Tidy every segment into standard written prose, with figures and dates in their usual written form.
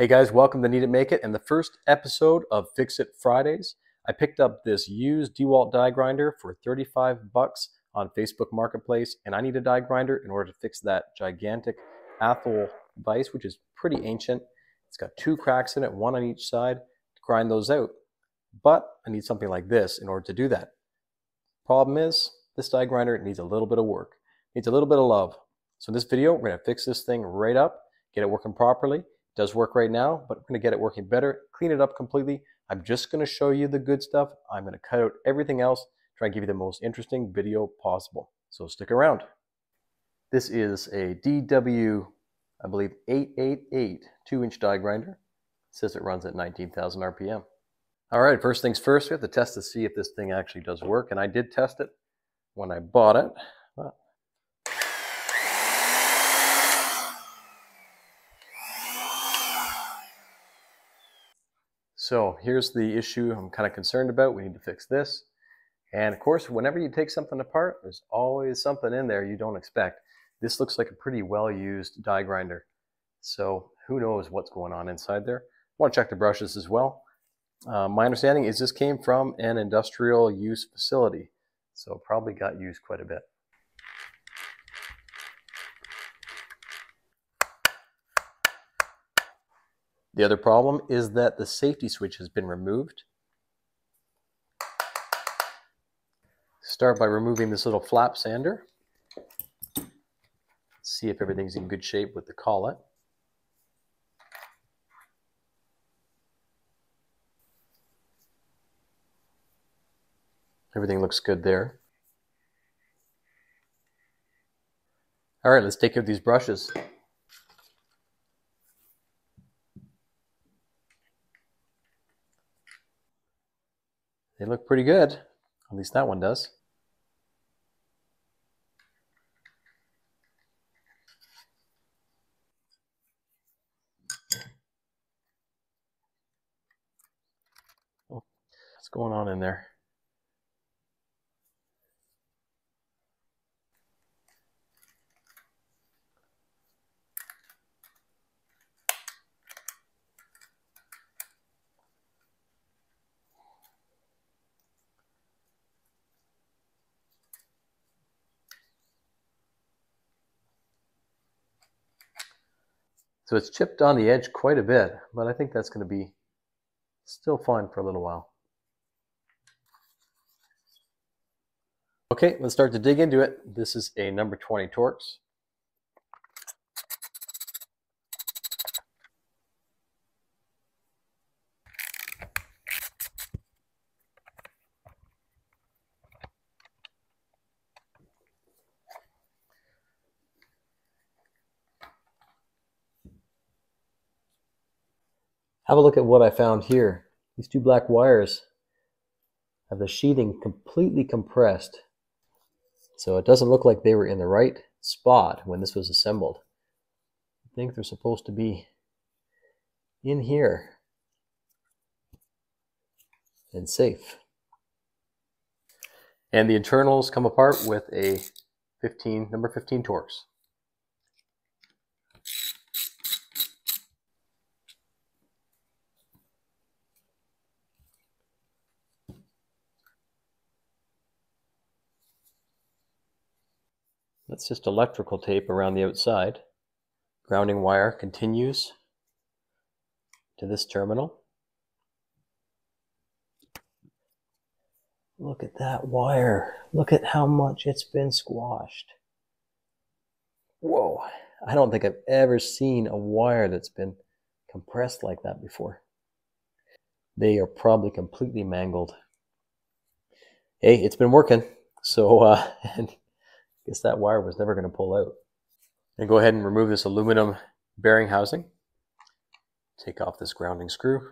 Hey guys, welcome to Need It Make It and the first episode of Fix It Fridays. I picked up this used DeWalt die grinder for 35 bucks on Facebook Marketplace, and I need a die grinder in order to fix that gigantic Athol vise, which is pretty ancient. It's got two cracks in it, one on each side, to grind those out. But I need something like this in order to do that. Problem is, this die grinder, it needs a little bit of work. It needs a little bit of love. So in this video, we're gonna fix this thing right up, get it working properly. Does work right now, but I'm going to get it working better, clean it up completely. I'm just going to show you the good stuff. I'm going to cut out everything else, try and give you the most interesting video possible. So stick around. This is a DW, I believe, 888 2-inch die grinder. It says it runs at 19,000 RPM. All right, first things first, we have to test to see if this thing actually does work. And I did test it when I bought it. So here's the issue I'm kind of concerned about. We need to fix this. And of course, whenever you take something apart, there's always something in there you don't expect. This looks like a pretty well-used die grinder. So who knows what's going on inside there. I want to check the brushes as well. My understanding is this came from an industrial use facility. So probably got used quite a bit. The other problem is that the safety switch has been removed. Start by removing this little flap sander. See if everything's in good shape with the collet. Everything looks good there. All right, let's take out these brushes. They look pretty good, at least that one does. Oh, what's going on in there? So it's chipped on the edge quite a bit, but I think that's going to be still fine for a little while. Okay, let's start to dig into it. This is a number 20 Torx. Have a look at what I found here. These two black wires have the sheathing completely compressed. So it doesn't look like they were in the right spot when this was assembled. I think they're supposed to be in here and safe. And the internals come apart with a number 15 Torx. That's just electrical tape around the outside. Grounding wire continues to this terminal. Look at that wire. Look at how much it's been squashed. Whoa, I don't think I've ever seen a wire that's been compressed like that before. They are probably completely mangled. Hey, it's been working. So, I guess that wire was never going to pull out. And go ahead and remove this aluminum bearing housing. Take off this grounding screw.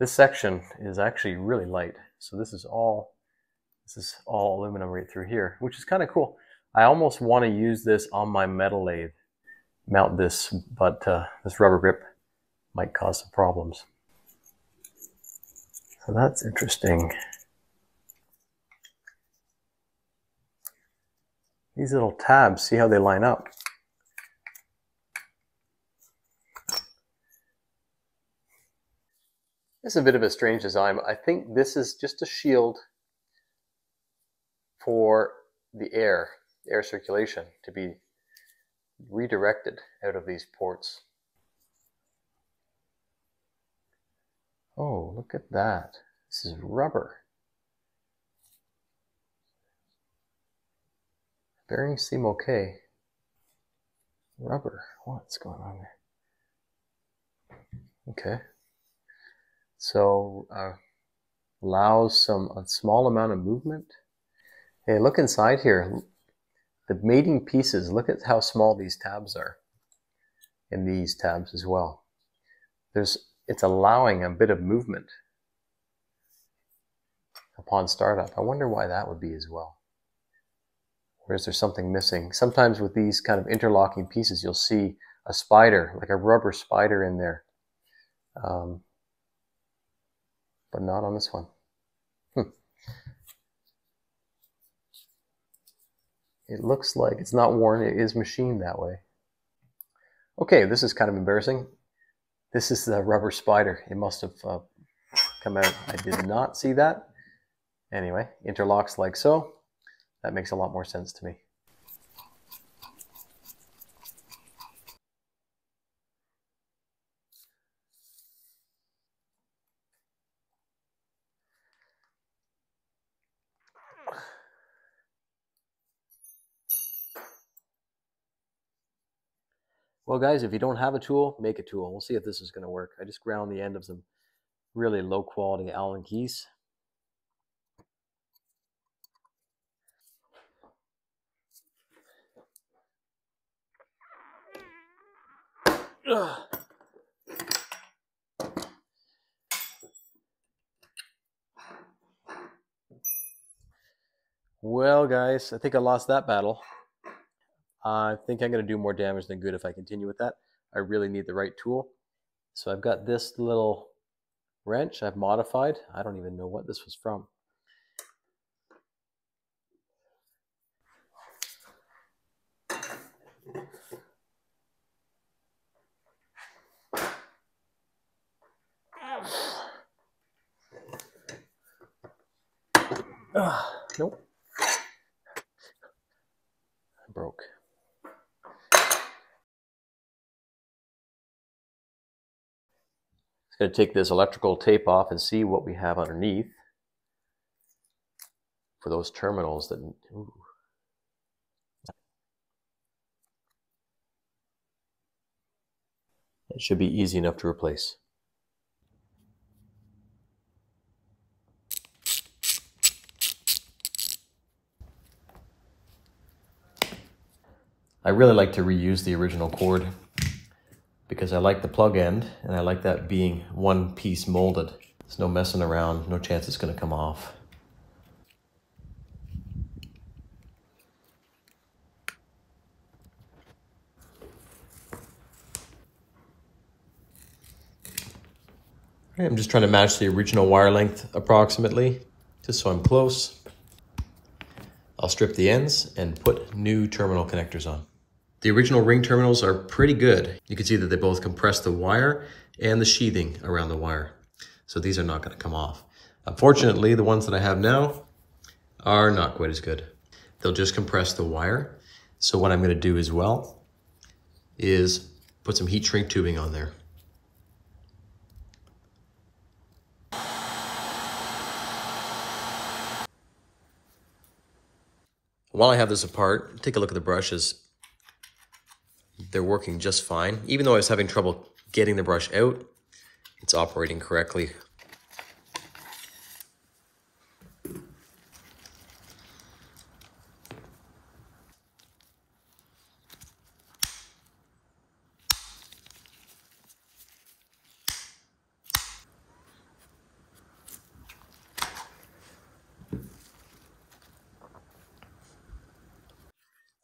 This section is actually really light, so this is all This is all aluminum right through here, which is kind of cool. I almost want to use this on my metal lathe, mount this, but this rubber grip might cause some problems. So that's interesting. These little tabs, see how they line up. This is a bit of a strange design, but I think this is just a shield for the air circulation to be redirected out of these ports. Oh, look at that. This is rubber. Bearings seem okay. Rubber, what's going on there? Okay. So allows a small amount of movement. Hey, look inside here. The mating pieces, look at how small these tabs are. And these tabs as well. It's allowing a bit of movement upon startup. I wonder why that would be as well. Or is there something missing? Sometimes with these kind of interlocking pieces, you'll see a spider, like a rubber spider in there. But not on this one. It looks like it's not worn, it is machined that way. Okay, this is kind of embarrassing. This is the rubber spider. It must have come out. I did not see that. Anyway, interlocks like so. That makes a lot more sense to me. Well guys, if you don't have a tool, make a tool. We'll see if this is going to work. I just ground the end of some really low quality Allen keys. Well guys, I think I lost that battle. I think I'm going to do more damage than good if I continue with that. I really need the right tool. So I've got this little wrench I've modified. I don't even know what this was from. Nope. I broke. It's going to take this electrical tape off and see what we have underneath for those terminals that... Ooh. It should be easy enough to replace. I really like to reuse the original cord because I like the plug end and I like that being one piece molded. There's no messing around, no chance it's going to come off. Okay, I'm just trying to match the original wire length approximately, just so I'm close. I'll strip the ends and put new terminal connectors on. The original ring terminals are pretty good. You can see that they both compress the wire and the sheathing around the wire. So these are not going to come off. Unfortunately, the ones that I have now are not quite as good. They'll just compress the wire. So what I'm going to do as well is put some heat shrink tubing on there. While I have this apart, take a look at the brushes. They're working just fine. Even though I was having trouble getting the brush out, it's operating correctly.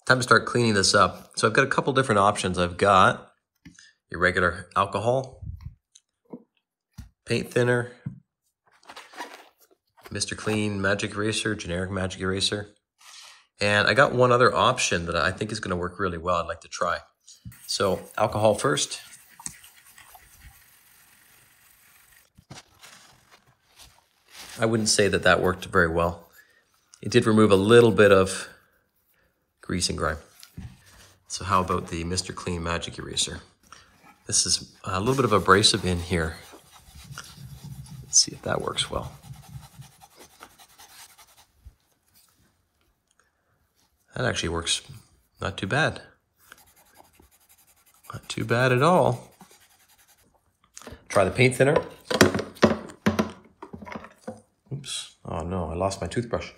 Time to start cleaning this up. So I've got a couple different options. I've got your regular alcohol, paint thinner, Mr. Clean Magic Eraser, generic magic eraser. And I got one other option that I think is gonna work really well. I'd like to try. So alcohol first. I wouldn't say that that worked very well. It did remove a little bit of grease and grime. So how about the Mr. Clean Magic Eraser? This is a little bit of abrasive in here. Let's see if that works well. That actually works not too bad. Not too bad at all. Try the paint thinner. Oops. Oh no, I lost my toothbrush.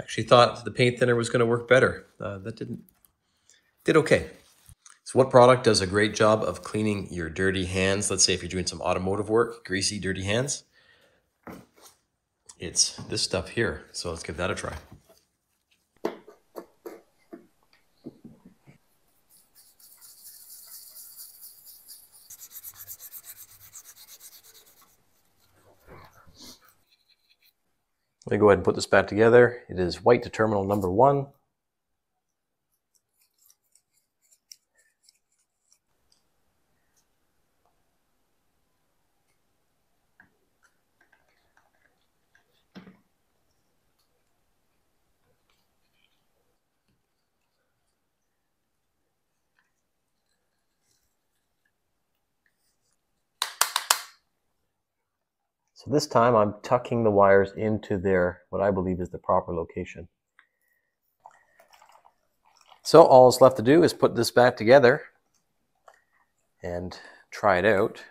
Actually thought the paint thinner was going to work better. That did okay. So what product does a great job of cleaning your dirty hands? Let's say if you're doing some automotive work, greasy, dirty hands. It's this stuff here. So let's give that a try. Let me go ahead and put this back together. It is white to terminal number 1. So this time I'm tucking the wires into their, what I believe is the proper location. So all that's left to do is put this back together and try it out.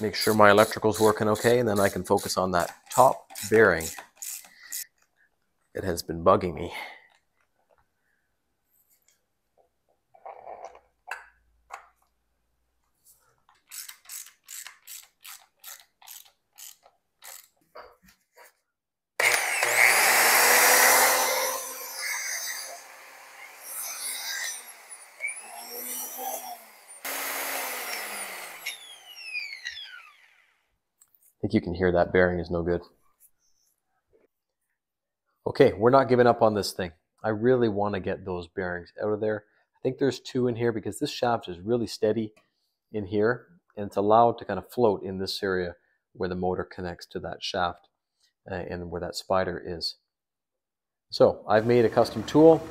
Make sure my electrical's working okay, and then I can focus on that top bearing. It has been bugging me. I think you can hear that bearing is no good. Okay, we're not giving up on this thing. I really want to get those bearings out of there. I think there's 2 in here because this shaft is really steady in here, and it's allowed to kind of float in this area where the motor connects to that shaft and where that spider is. So I've made a custom tool.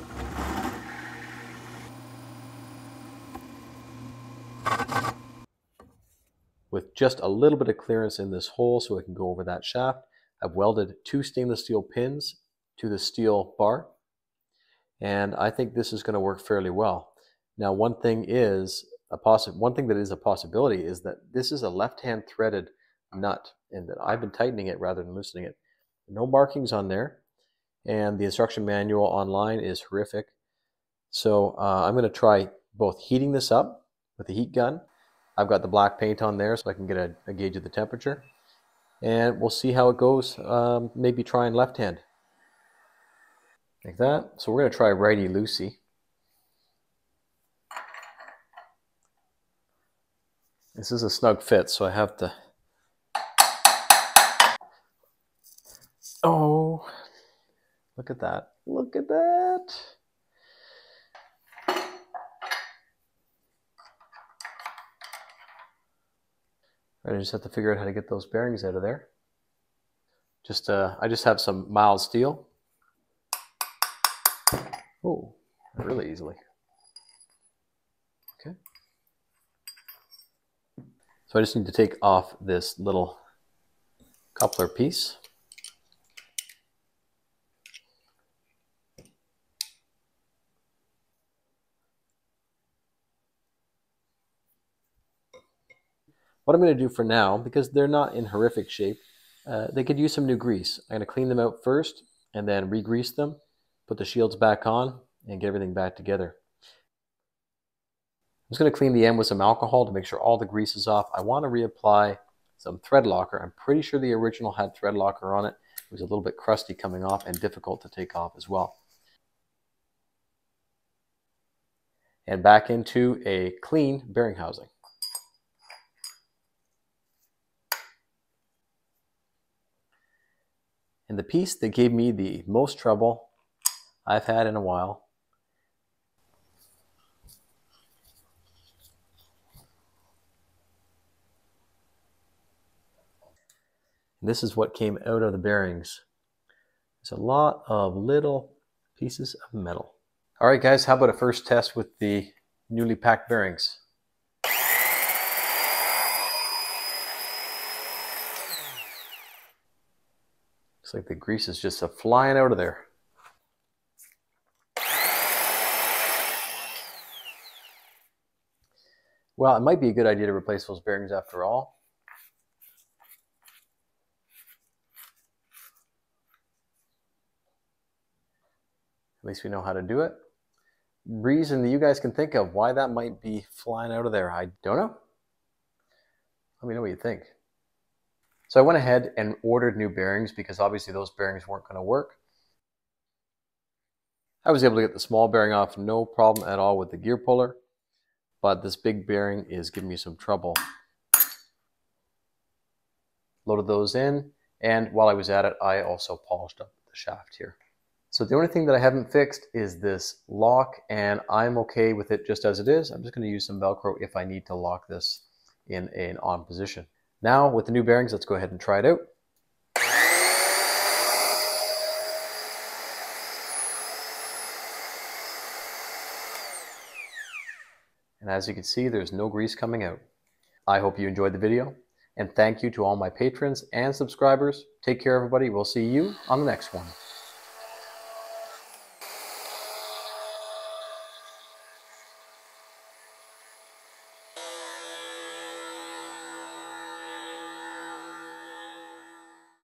With just a little bit of clearance in this hole so it can go over that shaft. I've welded 2 stainless steel pins to the steel bar, and I think this is going to work fairly well. Now one thing that is a possibility is that this is a left-hand threaded nut, and that I've been tightening it rather than loosening it. No markings on there, and the instruction manual online is horrific. So I'm going to try both heating this up with a heat gun. I've got the black paint on there so I can get a gauge of the temperature, and we'll see how it goes. Maybe trying left hand like that. So we're going to try righty loosey. This is a snug fit, so I have to. Oh, look at that. Look at that. I just have to figure out how to get those bearings out of there. I just have some mild steel. Oh, really easily. Okay. So I just need to take off this little coupler piece. What I'm going to do for now, because they're not in horrific shape, they could use some new grease. I'm going to clean them out first and then re-grease them, put the shields back on, and get everything back together. I'm just going to clean the end with some alcohol to make sure all the grease is off. I want to reapply some thread locker. I'm pretty sure the original had thread locker on it. It was a little bit crusty coming off and difficult to take off as well. And back into a clean bearing housing. And the piece that gave me the most trouble I've had in a while . This is what came out of the bearings. There's a lot of little pieces of metal. All right, guys, how about a first test with the newly packed bearings? Looks like the grease is just flying out of there. Well, it might be a good idea to replace those bearings after all. At least we know how to do it. Reason that you guys can think of why that might be flying out of there, I don't know. Let me know what you think. So I went ahead and ordered new bearings because obviously those bearings weren't going to work. I was able to get the small bearing off, no problem at all with the gear puller, but this big bearing is giving me some trouble. Loaded those in, and while I was at it, I also polished up the shaft here. So the only thing that I haven't fixed is this lock, and I'm okay with it just as it is. I'm just going to use some Velcro if I need to lock this in an on position. Now with the new bearings, let's go ahead and try it out. And as you can see, there's no grease coming out. I hope you enjoyed the video, and thank you to all my patrons and subscribers. Take care, everybody. We'll see you on the next one.